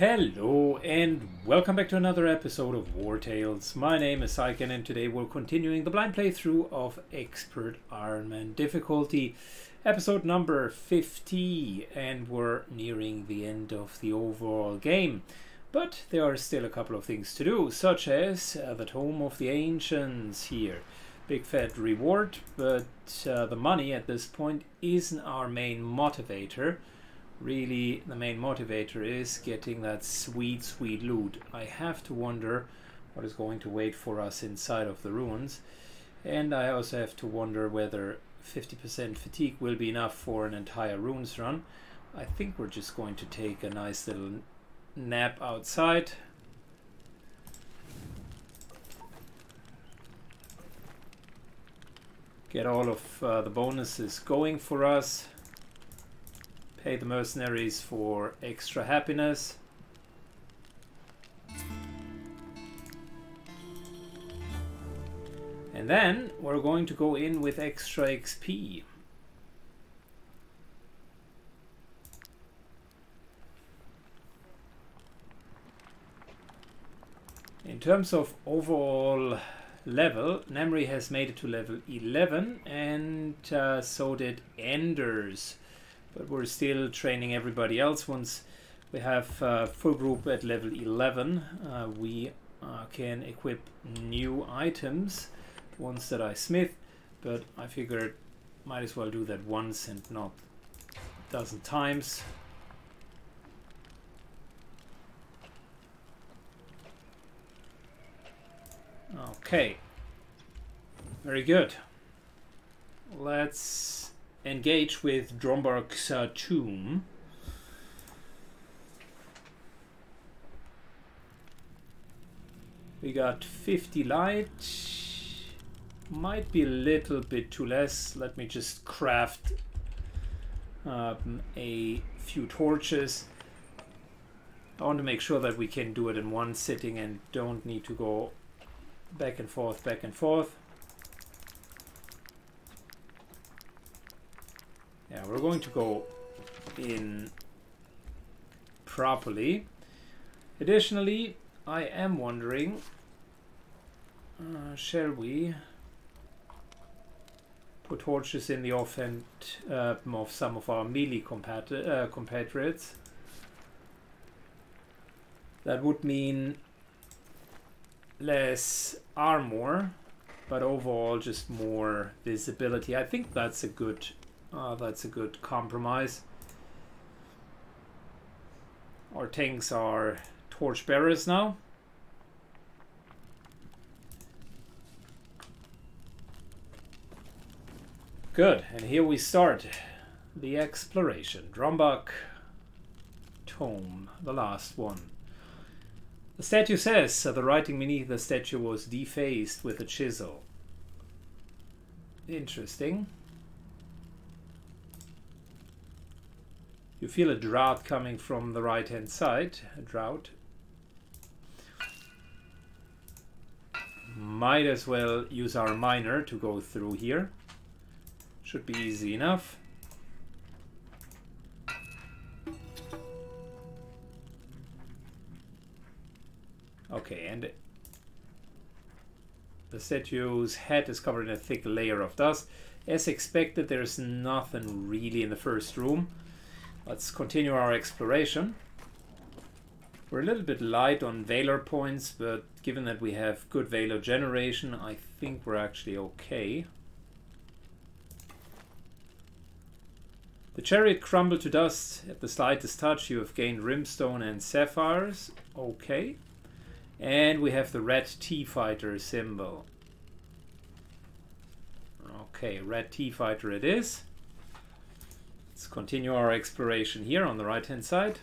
Hello and welcome back to another episode of War Tales. My name is Saiken and today we're continuing the blind playthrough of Expert Ironman difficulty, episode number 50, and we're nearing the end of the overall game. But there are still a couple of things to do, such as the Tome of the Ancients here. Big fat reward, but the money at this point isn't our main motivator. Really, the main motivator is getting that sweet, sweet loot. I have to wonder what is going to wait for us inside of the ruins. And I also have to wonder whether 50% fatigue will be enough for an entire ruins run. I think we're just going to take a nice little nap outside. Get all of the bonuses going for us. Pay the mercenaries for extra happiness. And then we're going to go in with extra XP. In terms of overall level, Namri has made it to level 11 and so did Enders. But we're still training everybody else. Once we have full group at level 11, we can equip new items, the ones that I smith, but I figured might as well do that once and not a dozen times. Okay, very good. Let's engage with Drombach's tomb. We got 50 light. Might be a little bit too less. Let me just craft a few torches. I want to make sure that we can do it in one sitting and don't need to go back and forth, back and forth. Yeah, we're going to go in properly. Additionally, I am wondering, shall we put torches in the offhand of some of our melee compatriots? That would mean less armor, but overall just more visibility. I think that's a good compromise. Our tanks are torch bearers now. Good, and here we start the exploration. Drombach Tome, the last one. The statue says the writing beneath the statue was defaced with a chisel. Interesting. You feel a drought coming from the right-hand side. A drought. Might as well use our miner to go through here. Should be easy enough. Okay, and the statue's head is covered in a thick layer of dust. As expected, there's nothing really in the first room. Let's continue our exploration. We're a little bit light on Valor points, but given that we have good Valor generation, I think we're actually okay. The chariot crumbled to dust at the slightest touch. You have gained Rimstone and Sapphires. Okay. And we have the Red T-Fighter symbol. Okay, Red T-Fighter it is. Let's continue our exploration here on the right-hand side.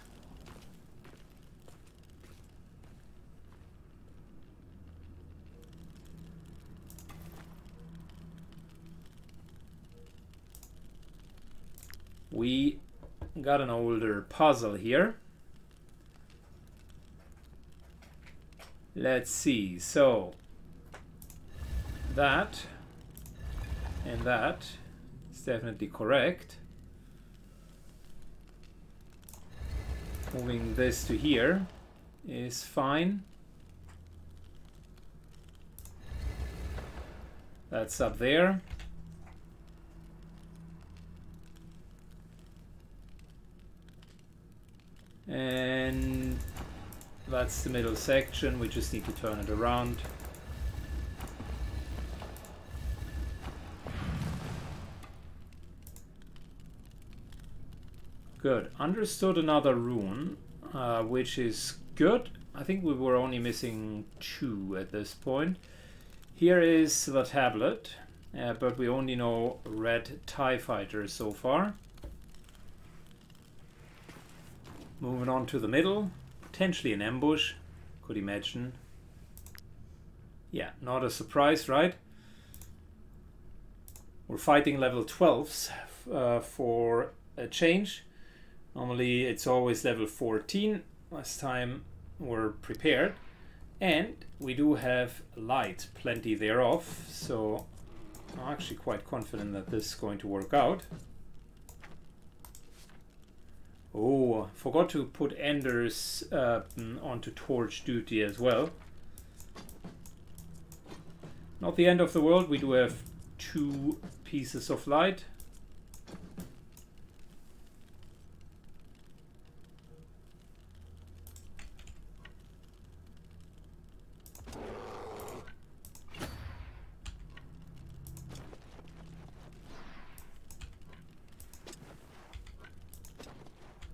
We got an older puzzle here. Let's see. So that and that is definitely correct. Moving this to here is fine. That's up there. And that's the middle section. We just need to turn it around. Good. Understood another rune, which is good. I think we were only missing two at this point. Here is the tablet, but we only know Red TIE Fighter so far. Moving on to the middle, potentially an ambush, could imagine. Yeah, not a surprise, right? We're fighting level 12s for a change. Normally it's always level 14, last time we're prepared. And we do have light, plenty thereof, so I'm actually quite confident that this is going to work out. Oh, forgot to put Enders onto torch duty as well. Not the end of the world, we do have two pieces of light.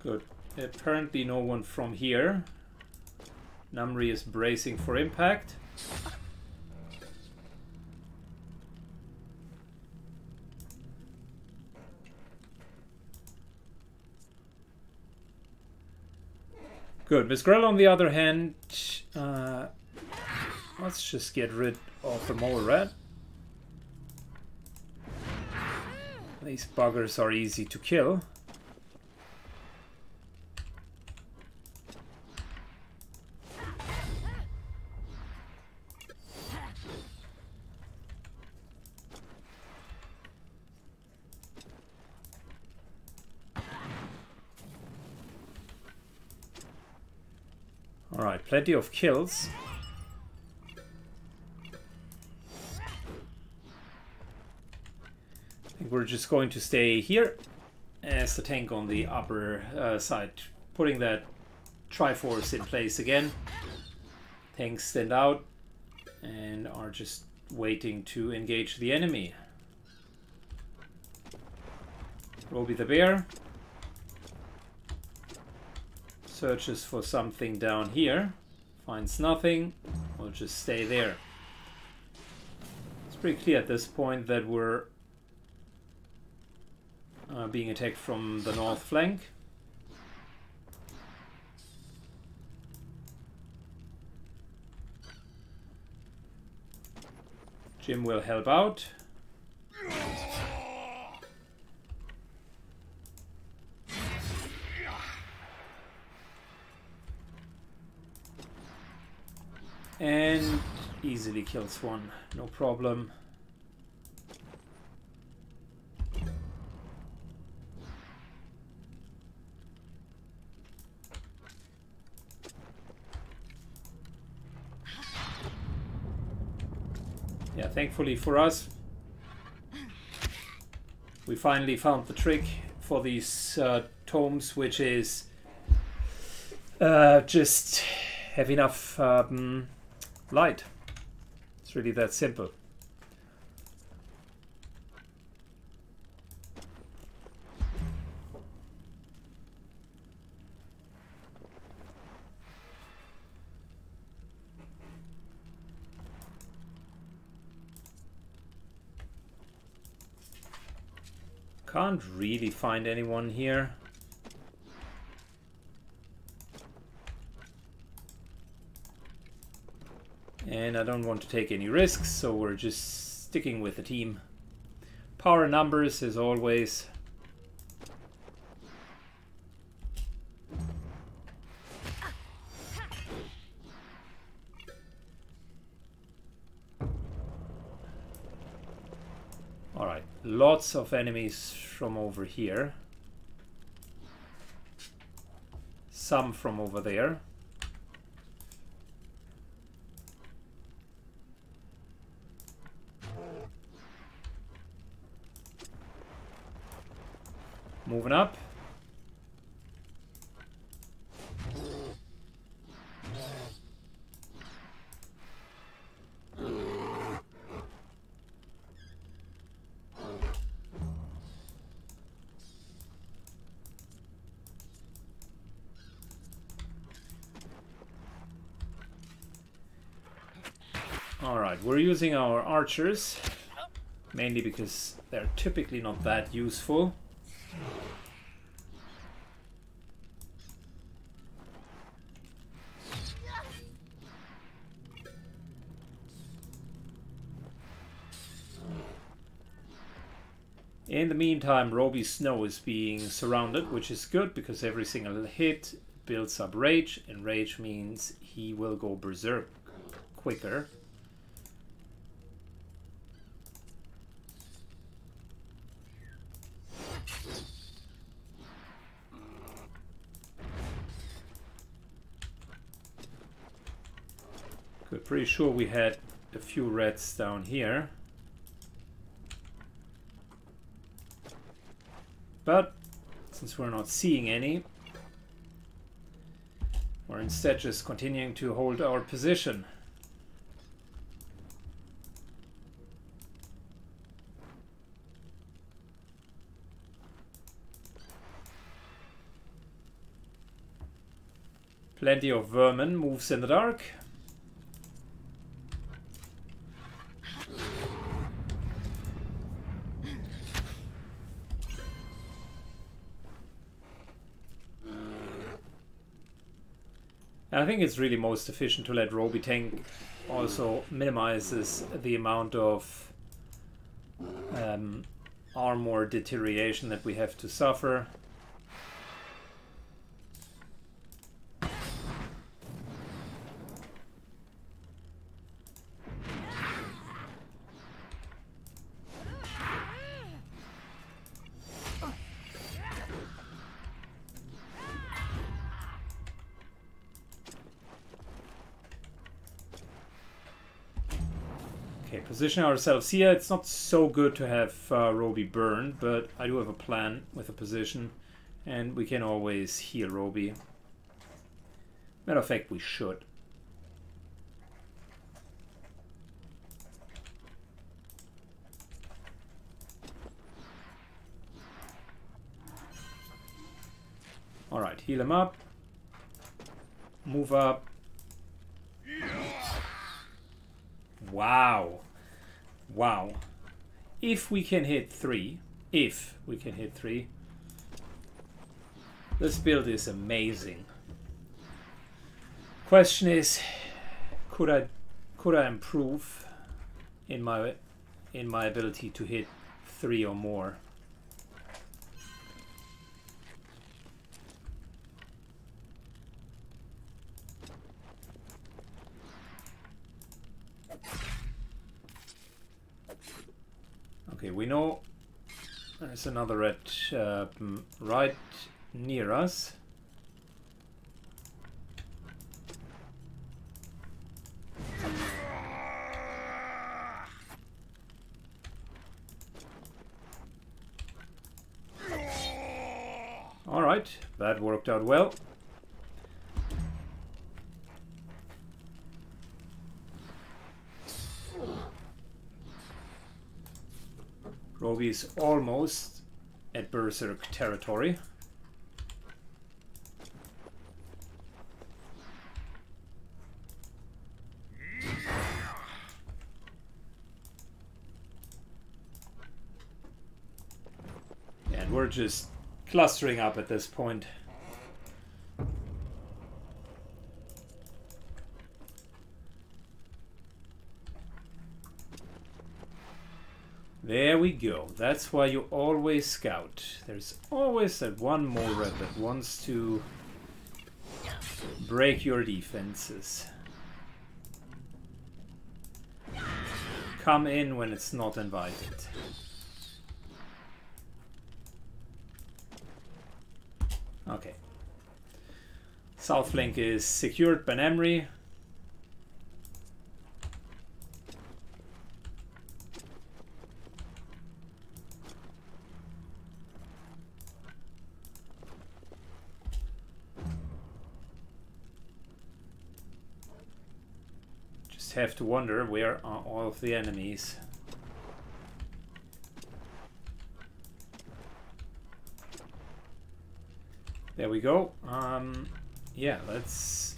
Good. Apparently no one from here. Namri is bracing for impact. Good. Miss Grell, on the other hand, let's just get rid of the Mole Rat. These buggers are easy to kill. Plenty of kills. I think we're just going to stay here as the tank on the upper side, putting that Triforce in place again. Tanks stand out and are just waiting to engage the enemy. Roby the bear searches for something down here, finds nothing, we'll just stay there. It's pretty clear at this point that we're being attacked from the north flank. Jim will help out. And easily kills one, no problem. Yeah, thankfully for us, we finally found the trick for these tomes, which is just have enough light. It's really that simple. Can't really find anyone here. And I don't want to take any risks, so we're just sticking with the team. Power numbers as always. Alright, lots of enemies from over here. some from over there. Moving up. Alright, we're using our archers, mainly because they're typically not that useful. In the meantime, Roby's snow is being surrounded, which is good because every single hit builds up rage, and rage means he will go berserk quicker. We're pretty sure we had a few rats down here. But since we're not seeing any, we're instead just continuing to hold our position. Plenty of vermin moves in the dark. I think it's really most efficient to let Roby tank. Also minimizes the amount of armor deterioration that we have to suffer. Position ourselves here. It's not so good to have Roby burn, but I do have a plan with a position, and we can always heal Roby. Matter of fact, we should. All right, heal him up. Move up. Wow. Wow, if we can hit three, this build is amazing. Question is, could I improve in my ability to hit three or more? We know there's another rat right near us. All right, that worked out well. Roby is almost at berserk territory. And we're just clustering up at this point. There we go. That's why you always scout. There's always that one Mole Rat that wants to break your defenses. Come in when it's not invited. Okay. South flank is secured by Namri. Just have to wonder, where are all of the enemies? There we go. Yeah, let's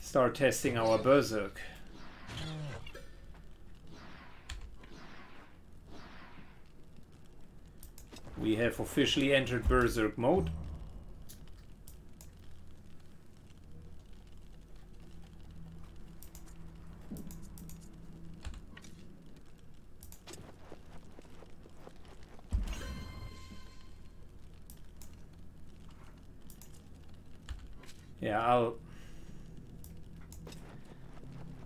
start testing our berserk. We have officially entered berserk mode. Yeah,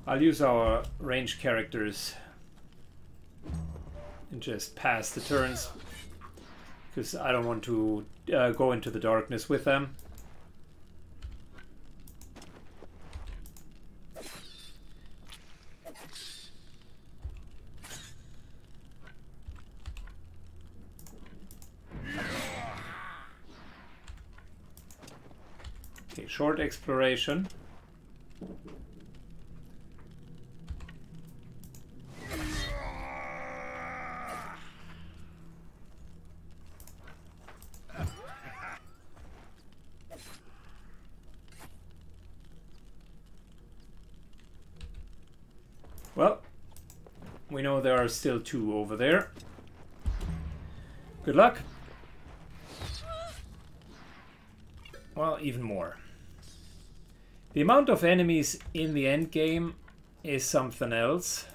I'll use our range characters and just pass the turns, because I don't want to go into the darkness with them. Short exploration. Well, we know there are still two over there. Good luck. Well, even more. The amount of enemies in the end game is something else.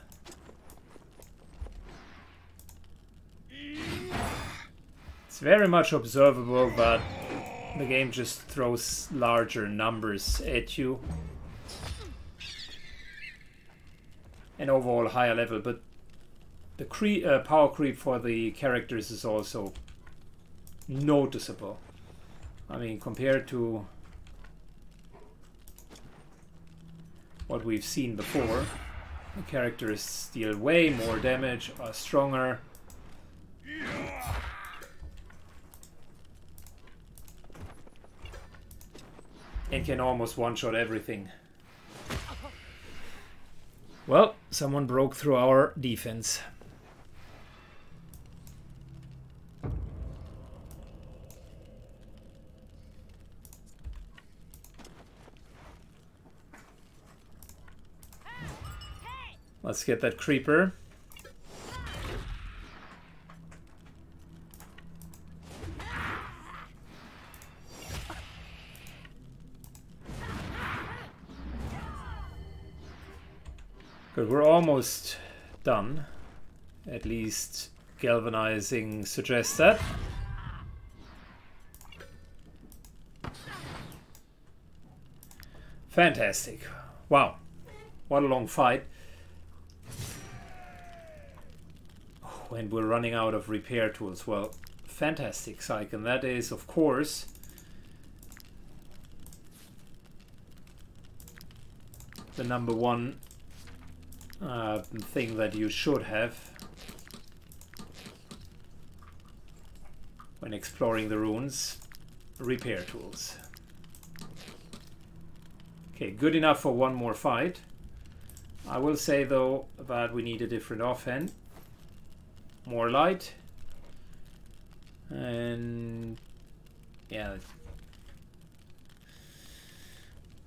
It's very much observable, but the game just throws larger numbers at you. And overall higher level, but the power creep for the characters is also noticeable. I mean, compared to what we've seen before, the characters deal way more damage, are stronger. And can almost one-shot everything. Well, someone broke through our defense. Let's get that creeper. Good, we're almost done. At least galvanizing suggests that. Fantastic. Wow, what a long fight. And we're running out of repair tools. Well, fantastic, Psych. And that is, of course, the number one thing that you should have when exploring the ruins. Repair tools. Okay, good enough for one more fight. I will say, though, that we need a different offhand. More light, and yeah.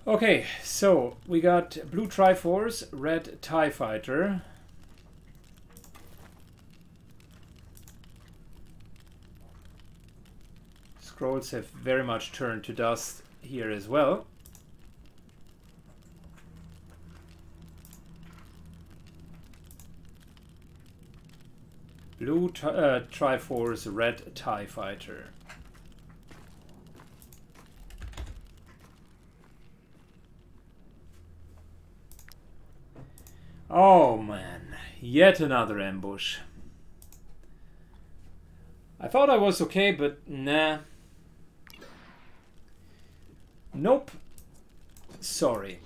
Okay, so we got blue Triforce, red TIE Fighter. Scrolls have very much turned to dust here as well. Blue Triforce, red TIE Fighter. Oh man, yet another ambush. I thought I was okay, but nah. Nope. Sorry.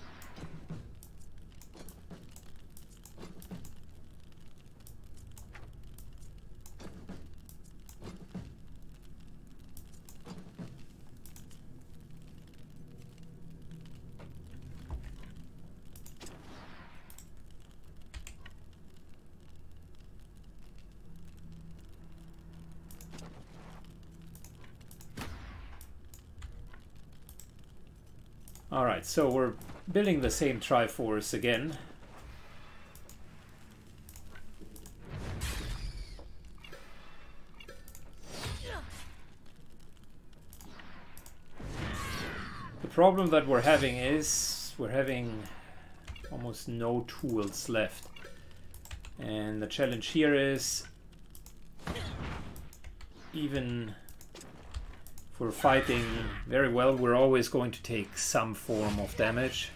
Alright, so we're building the same Triforce again. The problem that we're having is we're having almost no tools left. And the challenge here is even... We're fighting very well, we're always going to take some form of damage.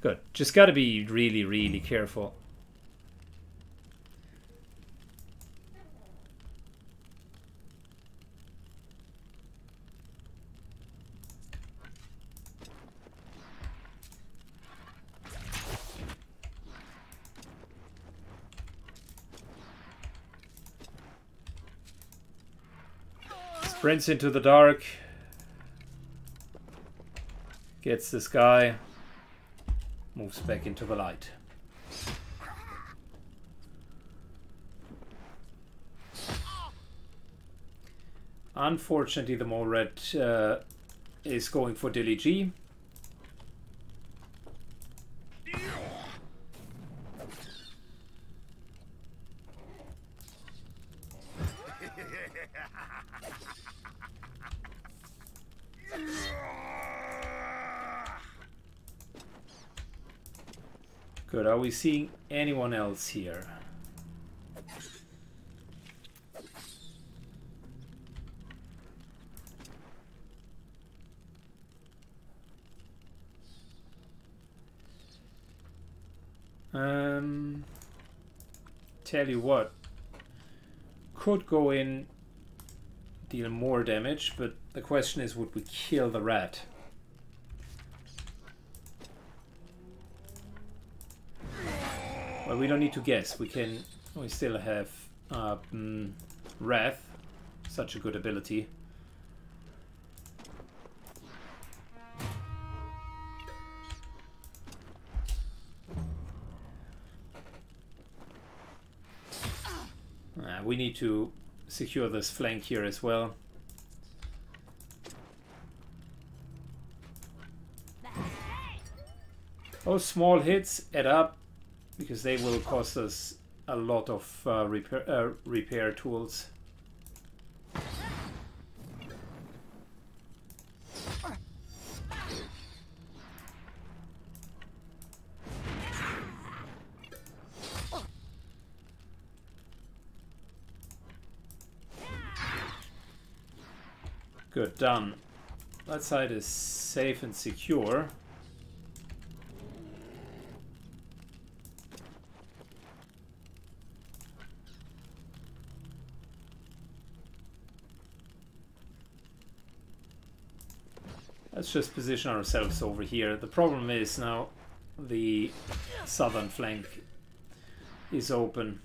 Good, just gotta be really, really careful. Sprints into the dark, gets this guy, moves back into the light. Unfortunately, the Mole Rat is going for Dilly G. Good, are we seeing anyone else here? Tell you what, could go in, deal more damage, but the question is, would we kill the rat? Well, we don't need to guess. We can. We still have Wrath, such a good ability. We need to secure this flank here as well. Those small hits add up, because they will cost us a lot of repair tools. Good, done. That side is safe and secure. Let's just position ourselves over here. The problem is now the southern flank is open.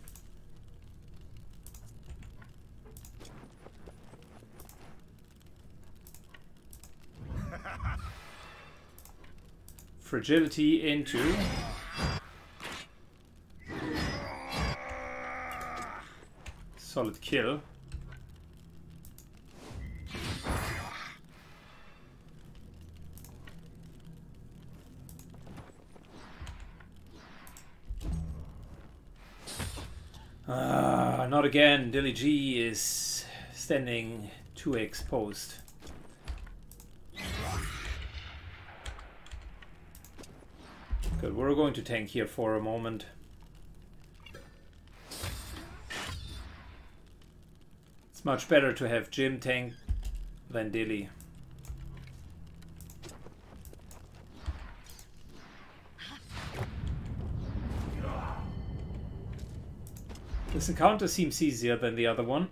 Fragility into... Solid kill. Not again. Dilly G is standing too exposed. Good, we're going to tank here for a moment. It's much better to have Jim tank than Dilly. This encounter seems easier than the other one.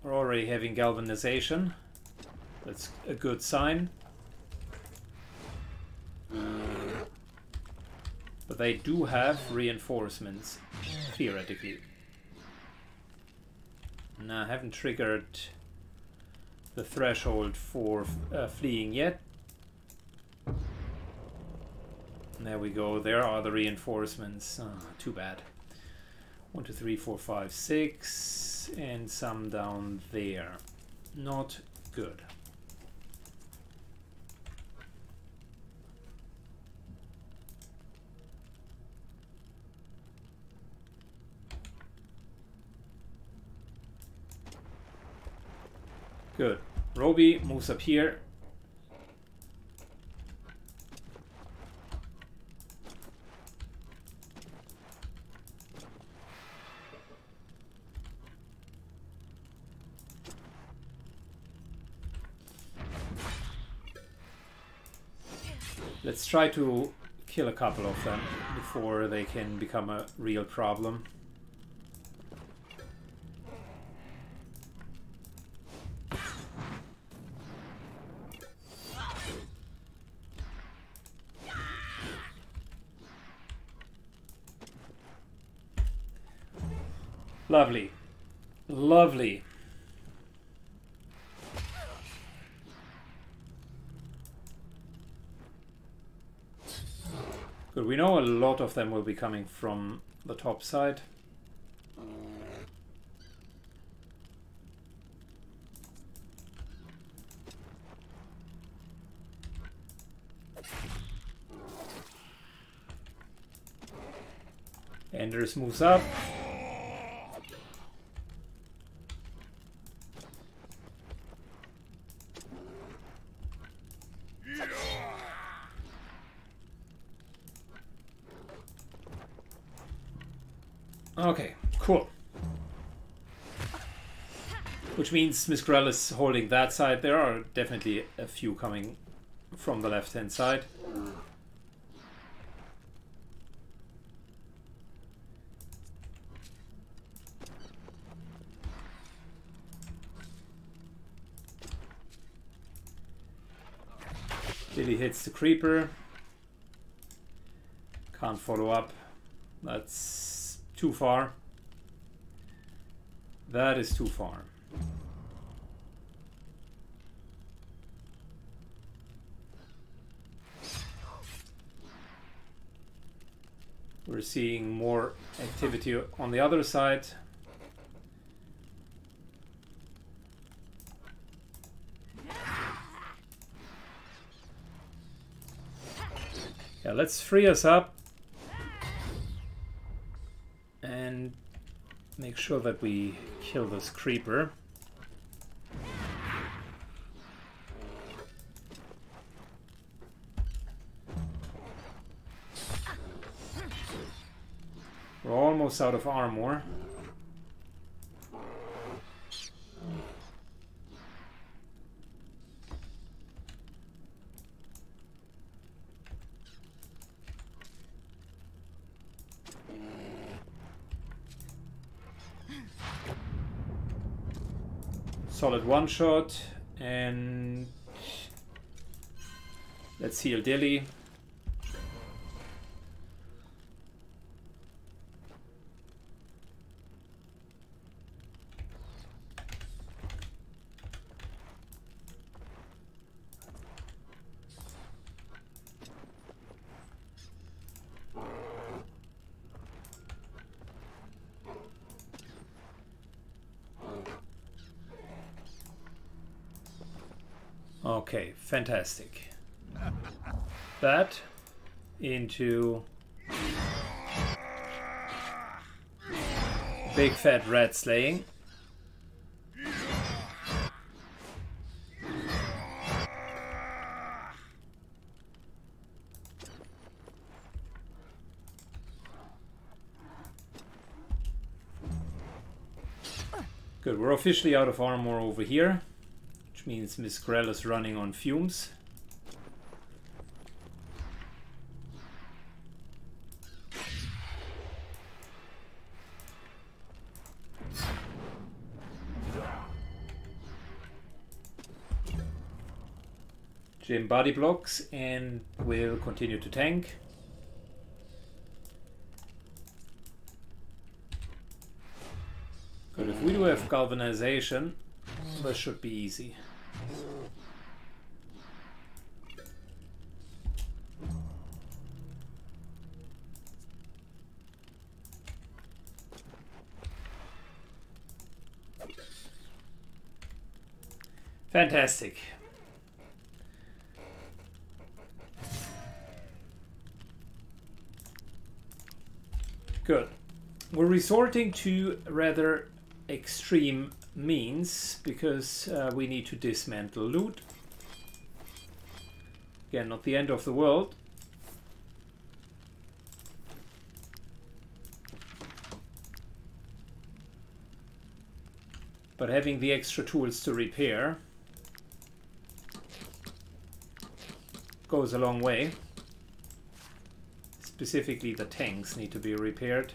We're already having galvanization. That's a good sign. But they do have reinforcements, theoretically. Now, I haven't triggered the threshold for fleeing yet. There we go, there are the reinforcements. Oh, too bad. 1, 2, 3, 4, 5, 6, and some down there. Not good. Good. Roby moves up here. Let's try to kill a couple of them before they can become a real problem. Lovely. Lovely. Good, we know a lot of them will be coming from the top side. Anders moves up. Okay, cool. Which means Miss Grell is holding that side. There are definitely a few coming from the left-hand side. Dilly hits the creeper. Can't follow up. That's too far. That is too far. We're seeing more activity on the other side. Yeah, let's free us up. Make sure that we kill this creeper. We're almost out of armor. Solid one shot, and let's heal Dilly. Okay, fantastic. That into big fat rat slaying. Good, we're officially out of armor over here. Means Miss Grell is running on fumes. Jim body blocks and will continue to tank. Good, if we do have galvanization, this should be easy. Fantastic. Good. We're resorting to rather extreme means because we need to dismantle loot. Again, not the end of the world. But having the extra tools to repair goes a long way. Specifically, the tanks need to be repaired.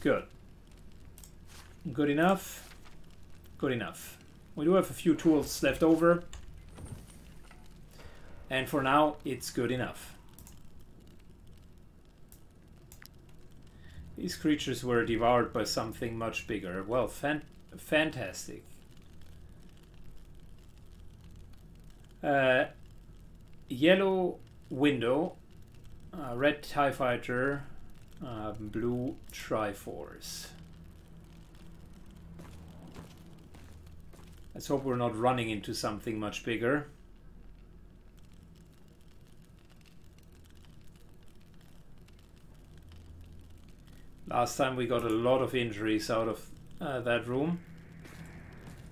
Good. Good enough. Good enough. We do have a few tools left over, and for now it's good enough. These creatures were devoured by something much bigger. Well, fantastic. Yellow window, red TIE fighter, blue Triforce. Let's hope we're not running into something much bigger. Last time we got a lot of injuries out of that room.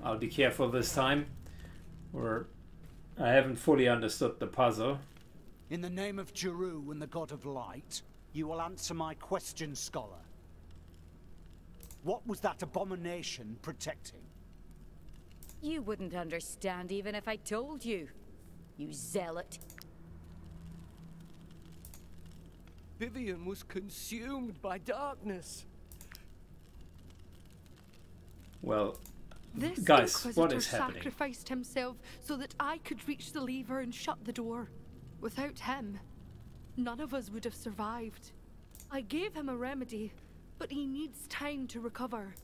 I'll be careful this time. I haven't fully understood the puzzle. In the name of Jeru and the God of Light, you will answer my question, scholar. What was that abomination protecting? You wouldn't understand even if I told you, you zealot. Vivian was consumed by darkness. Well, this guys, what is happening? Sacrificed himself so that I could reach the lever and shut the door. Without him, none of us would have survived. I gave him a remedy, but he needs time to recover.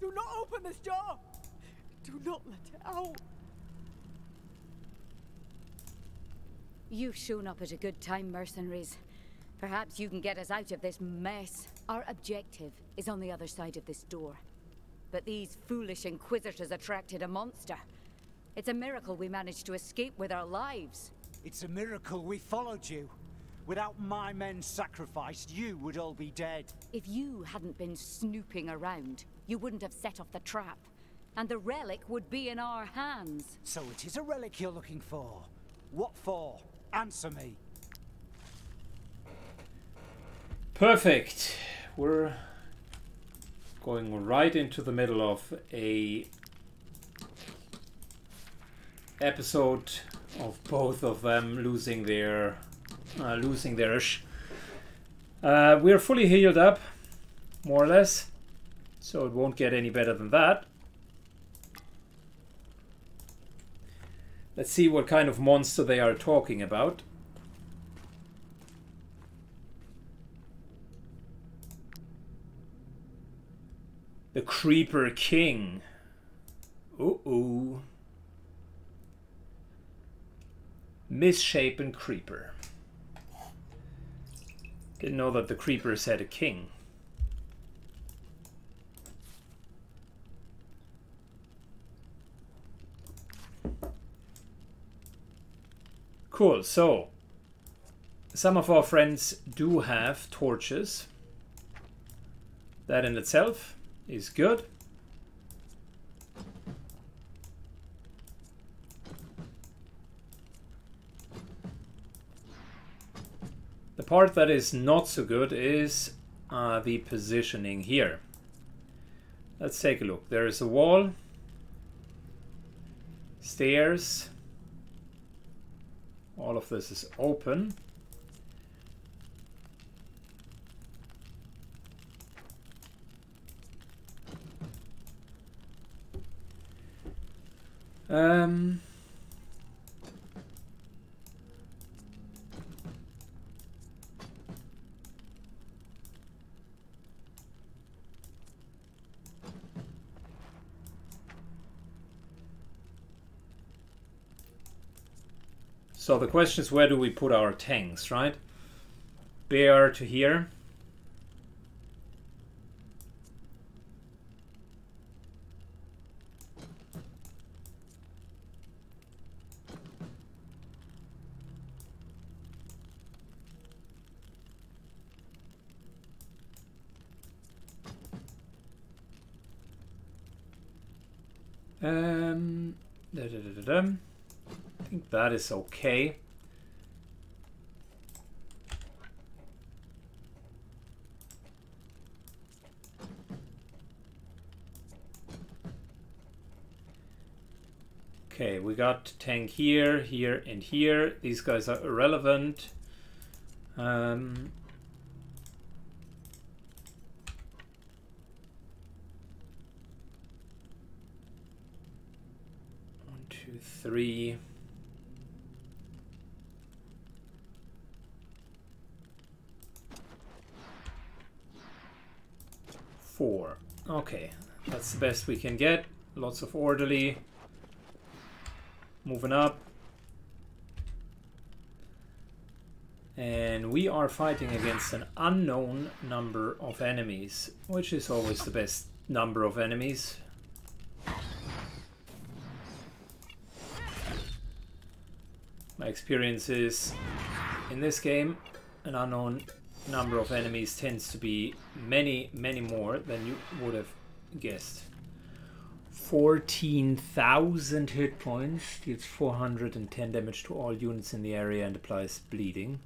Do not open this door! Do not let it out! You've shown up at a good time, mercenaries. Perhaps you can get us out of this mess. Our objective is on the other side of this door. But these foolish inquisitors attracted a monster. It's a miracle we managed to escape with our lives. It's a miracle we followed you. Without my men sacrificed, you would all be dead. If you hadn't been snooping around, you wouldn't have set off the trap, and the relic would be in our hands. So it is a relic you're looking for. What for? Answer me. Perfect. We're going right into the middle of a episode of both of them losing their ish. We're fully healed up, more or less, so it won't get any better than that. Let's see what kind of monster they are talking about. The Creeper King. Uh-oh. Misshapen Creeper. Didn't know that the creepers had a king. Cool, so some of our friends do have torches. That in itself is good. The part that is not so good is the positioning here. Let's take a look. There is a wall, stairs, all of this is open. So the question is, where do we put our tanks, right? Bear to here. I think that is okay. Okay, we got tank here, here, and here. These guys are irrelevant. Three. Four. Okay, that's the best we can get. Lots of orderly. Moving up. And we are fighting against an unknown number of enemies, which is always the best number of enemies. My experience is, in this game, an unknown number of enemies tends to be many, many more than you would have guessed. 14,000 hit points, deals 410 damage to all units in the area and applies bleeding.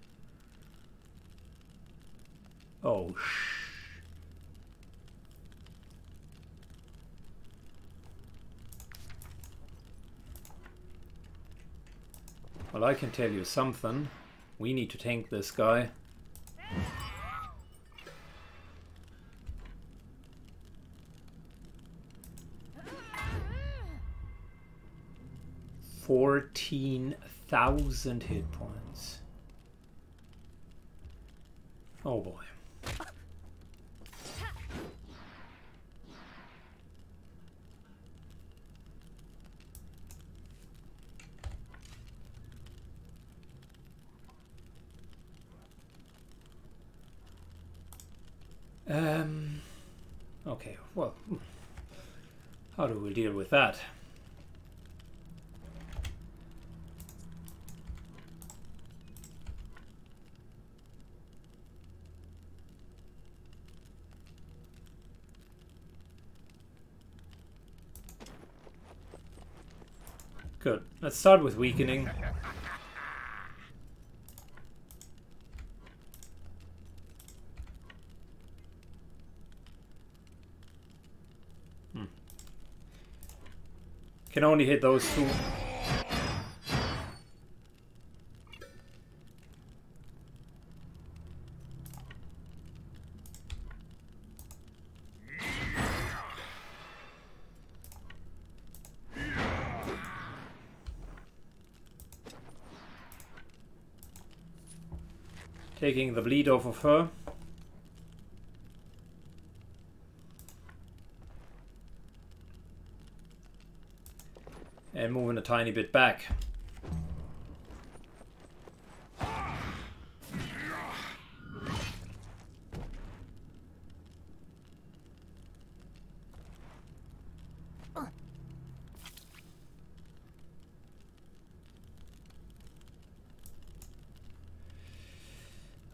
Oh, shh. Well, I can tell you something. We need to tank this guy. – 14,000 hit points. Oh boy. Okay, well, how do we deal with that? Good. Let's start with weakening. Can only hit those two. Taking the bleed off of her. And moving a tiny bit back.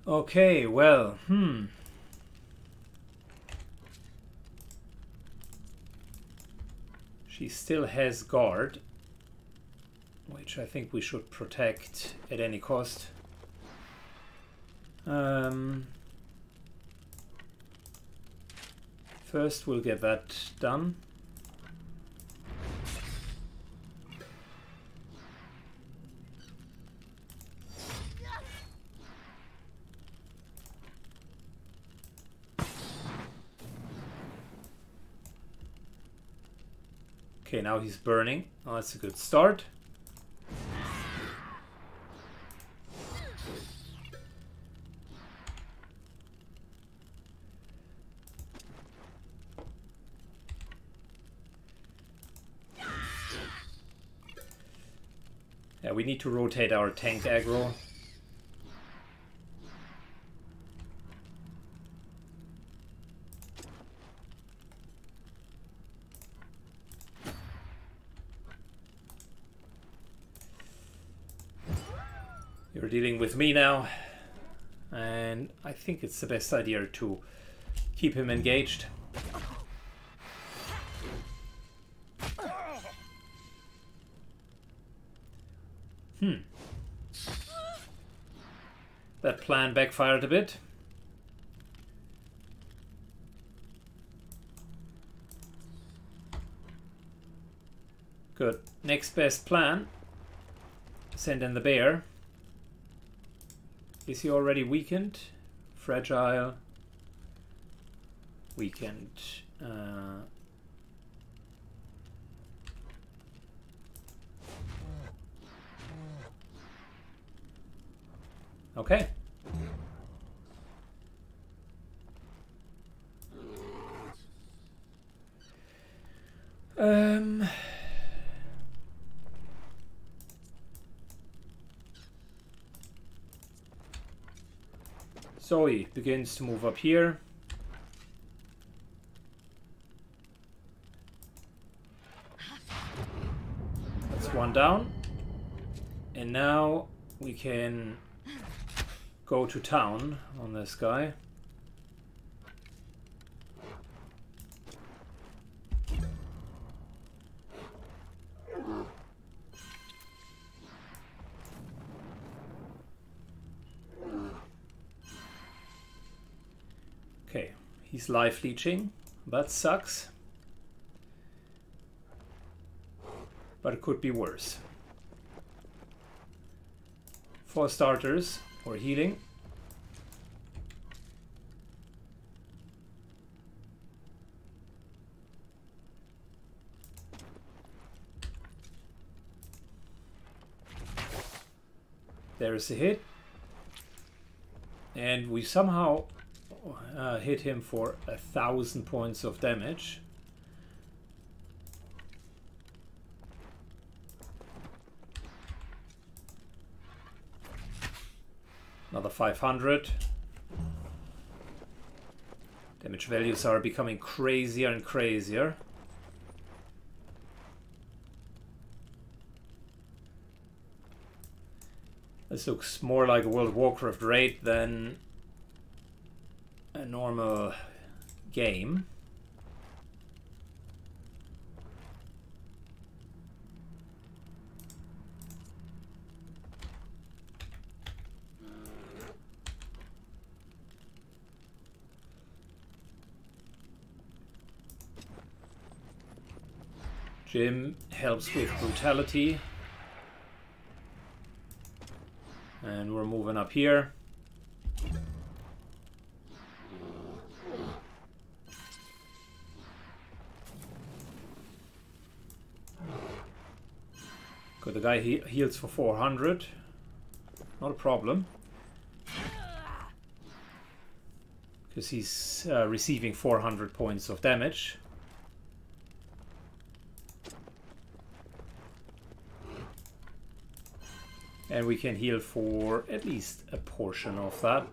Okay, well, she still has guard, which I think we should protect at any cost. First we'll get that done. Okay, now he's burning. Oh, that's a good start. Yeah, we need to rotate our tank aggro. Dealing with me now, and I think it's the best idea to keep him engaged. That plan backfired a bit. Good. Next best plan. Send in the bear. Is he already weakened? Fragile. Weakened. Okay. Zoe begins to move up here. That's one down. And now we can go to town on this guy. He's life leeching, that sucks, but it could be worse. For starters, or healing. There's a hit, and we somehow hit him for 1,000 points of damage. Another 500. Damage values are becoming crazier and crazier. This looks more like a World of Warcraft raid than a normal game. Jim helps with brutality, and we're moving up here. The guy heals for 400. Not a problem. Because he's receiving 400 points of damage. And we can heal for at least a portion of that.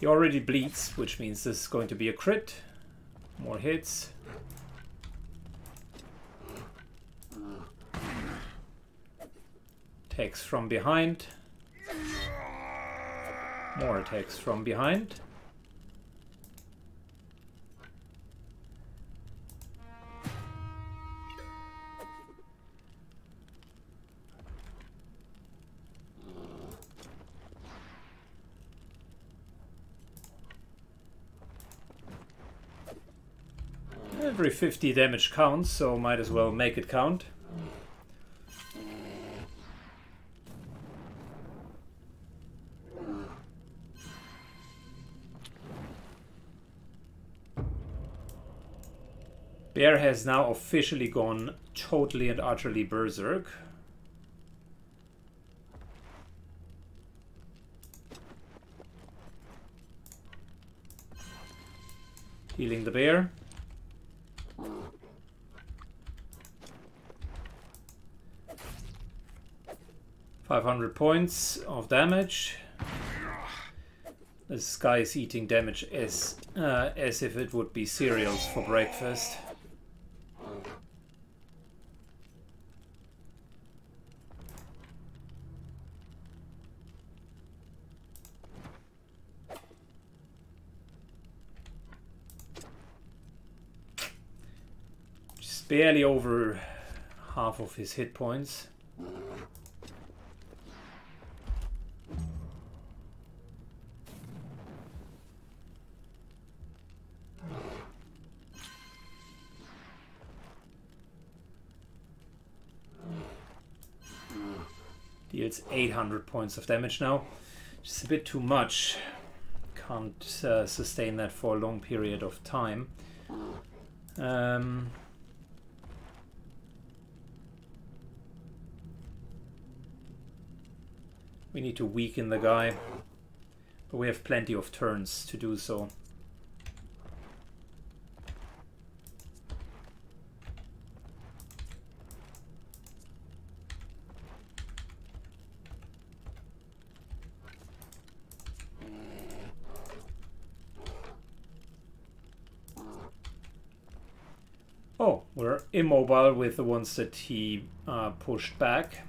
He already bleeds, which means this is going to be a crit. More hits. Attacks from behind. More attacks from behind. Every 50 damage counts, so might as well make it count. Bear has now officially gone totally and utterly berserk. Healing the bear. £500 of damage. This guy is eating damage as if it would be cereals for breakfast. Just barely over half of his hit points. It's 800 points of damage now. Just a bit too much. Can't sustain that for a long period of time. We need to weaken the guy, but we have plenty of turns to do so. Immobile with the ones that he pushed back.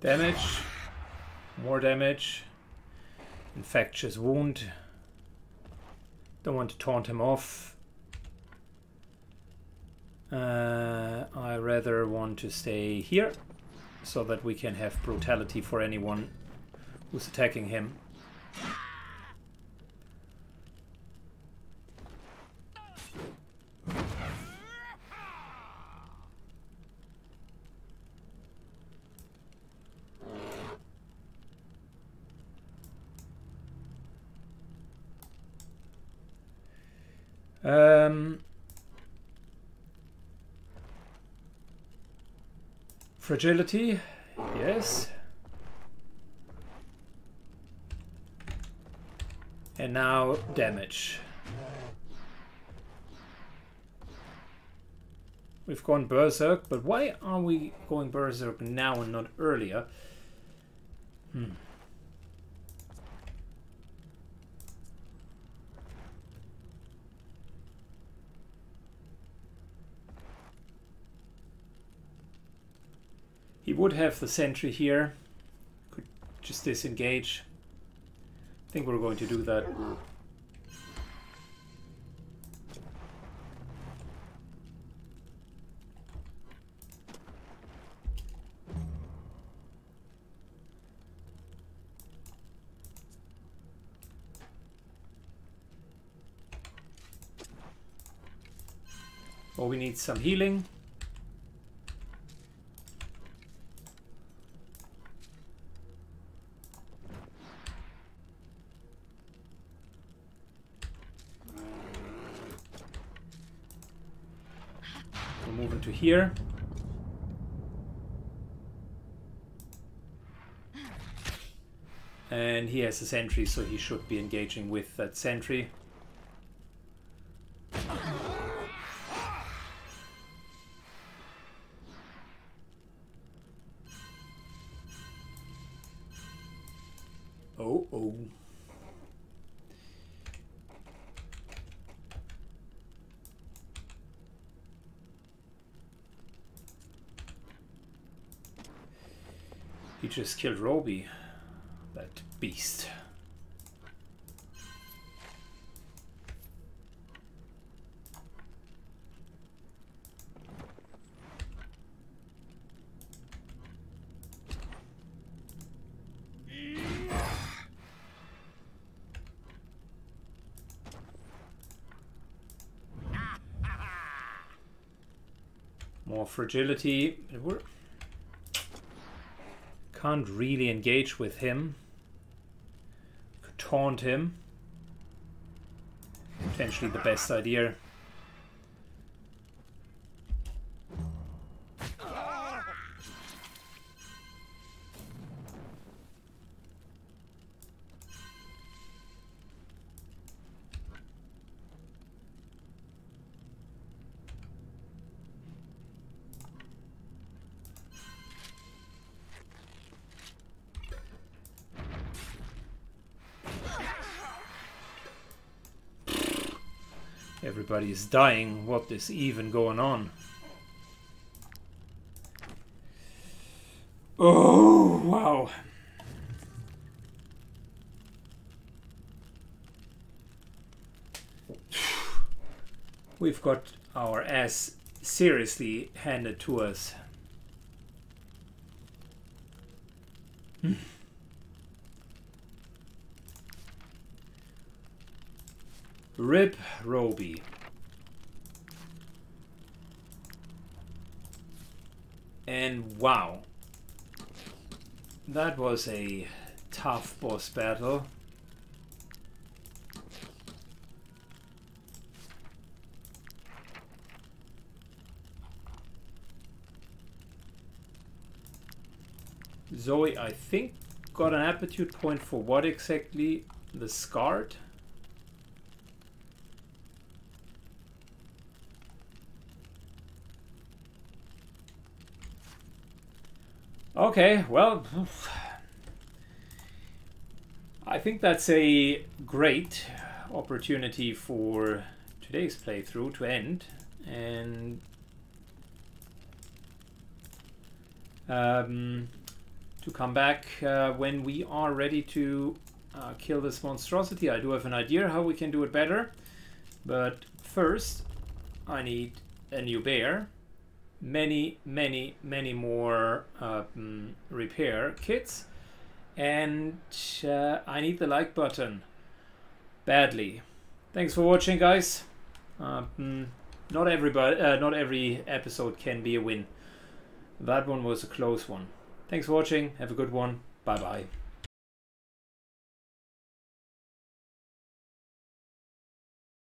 Damage, more damage. Infectious wound. Don't want to taunt him off. I rather want to stay here so that we can have brutality for anyone who's attacking him. Fragility, yes. And now damage. We've gone berserk, but why are we going berserk now and not earlier? He would have the sentry here, could just disengage. I think we're going to do that. Oh, we need some healing. Here. And he has a sentry, so he should be engaging with that sentry. Just killed Roby. beast. More fragility. We're can't really engage with him. Could taunt him. Potentially the best idea. Everybody's dying. What is even going on? Oh, wow. We've got our ass seriously handed to us. Rip Roby. And wow, that was a tough boss battle. Zoe, I think, got an aptitude point for what exactly? The Scarred? Okay, well, I think that's a great opportunity for today's playthrough to end, and to come back when we are ready to kill this monstrosity. I do have an idea how we can do it better, but first I need a new bear. Many more repair kits, and I need the like button badly. Thanks for watching, guys. Not every episode can be a win. That one was a close one. Thanks for watching. Have a good one. Bye bye.